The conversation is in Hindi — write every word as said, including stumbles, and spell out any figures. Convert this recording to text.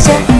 जा।